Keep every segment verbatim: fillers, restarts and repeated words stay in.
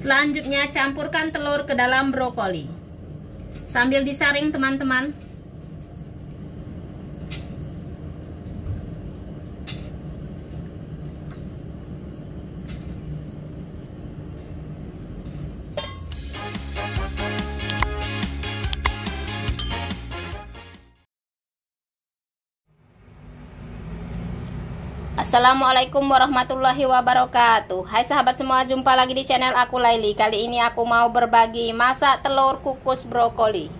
Selanjutnya campurkan telur ke dalam brokoli sambil disaring, teman-teman. Assalamualaikum warahmatullahi wabarakatuh. Hai sahabat semua, jumpa lagi di channel aku, Laili. Kali ini aku mau berbagi masak telur kukus brokoli.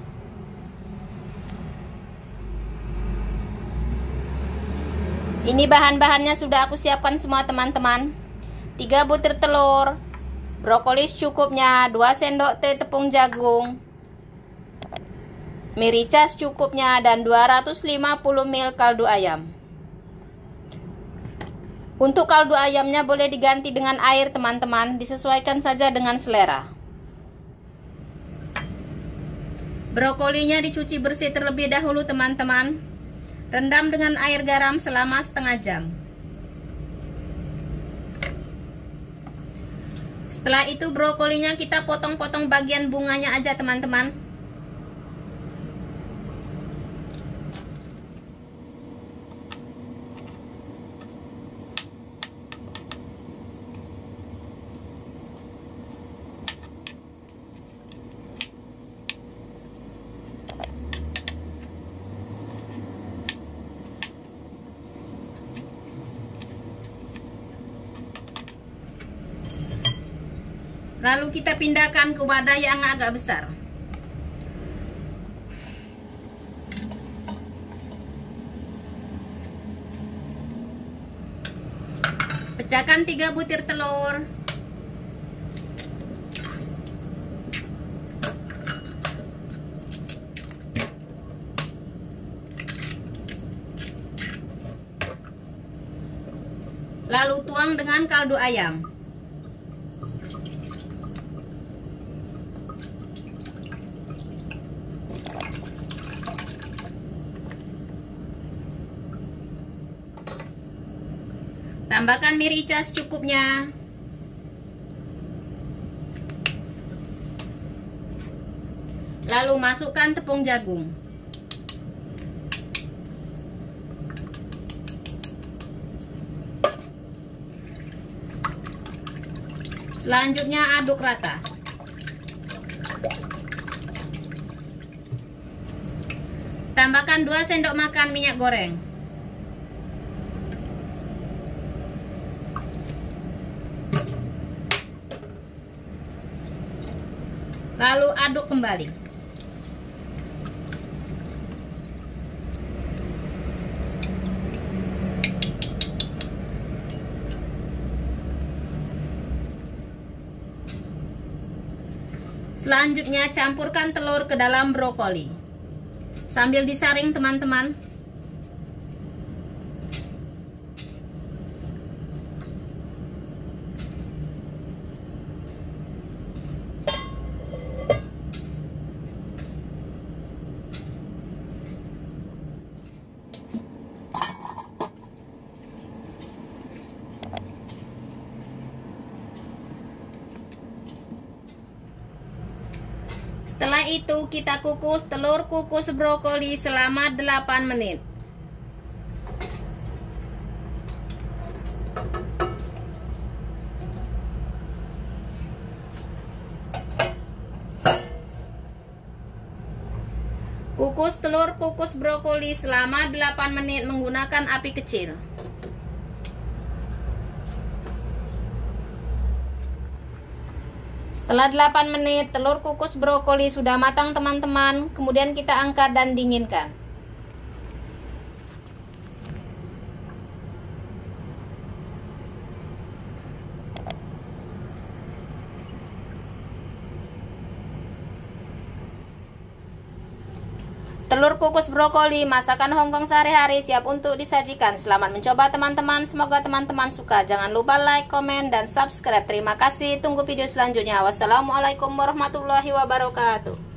Ini bahan-bahannya sudah aku siapkan semua, teman-teman. tiga butir telur, brokoli secukupnya, dua sendok teh tepung jagung, merica secukupnya, dan dua ratus lima puluh mililiter kaldu ayam. Untuk kaldu ayamnya boleh diganti dengan air, teman-teman, disesuaikan saja dengan selera. Brokolinya dicuci bersih terlebih dahulu, teman-teman. Rendam dengan air garam selama setengah jam. Setelah itu brokolinya kita potong-potong bagian bunganya aja, teman-teman. Lalu kita pindahkan ke wadah yang agak besar. Pecahkan tiga butir telur. Lalu tuang dengan kaldu ayam. Tambahkan merica secukupnya. Lalu masukkan tepung jagung. Selanjutnya aduk rata. Tambahkan dua sendok makan minyak goreng. Lalu aduk kembali. Selanjutnya campurkan telur ke dalam brokoli sambil disaring, teman-teman. Setelah itu kita kukus telur kukus brokoli selama delapan menit. Kukus telur kukus brokoli selama delapan menit menggunakan api kecil. Setelah delapan menit, telur kukus brokoli sudah matang, teman-teman. Kemudian kita angkat dan dinginkan. Telur kukus brokoli masakan Hongkong sehari-hari siap untuk disajikan. Selamat mencoba, teman-teman. Semoga teman-teman suka. Jangan lupa like, komen, dan subscribe. Terima kasih. Tunggu video selanjutnya. Wassalamualaikum warahmatullahi wabarakatuh.